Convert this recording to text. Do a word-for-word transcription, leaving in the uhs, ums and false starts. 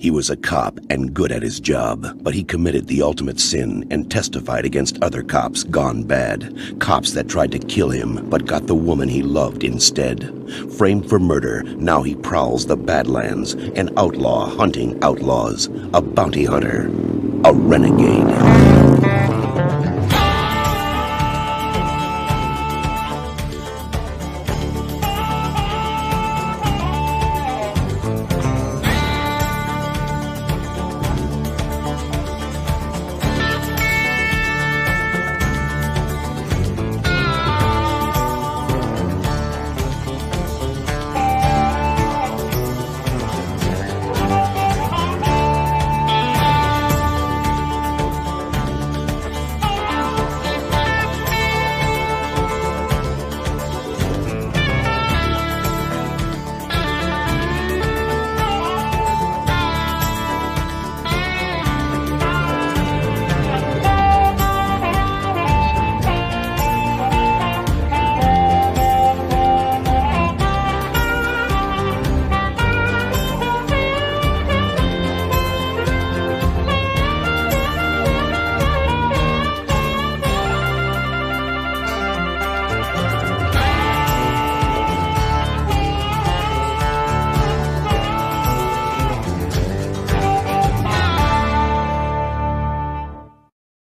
He was a cop and good at his job, but he committed the ultimate sin and testified against other cops gone bad. Cops that tried to kill him, but got the woman he loved instead. Framed for murder, now he prowls the Badlands, an outlaw hunting outlaws, a bounty hunter, a renegade.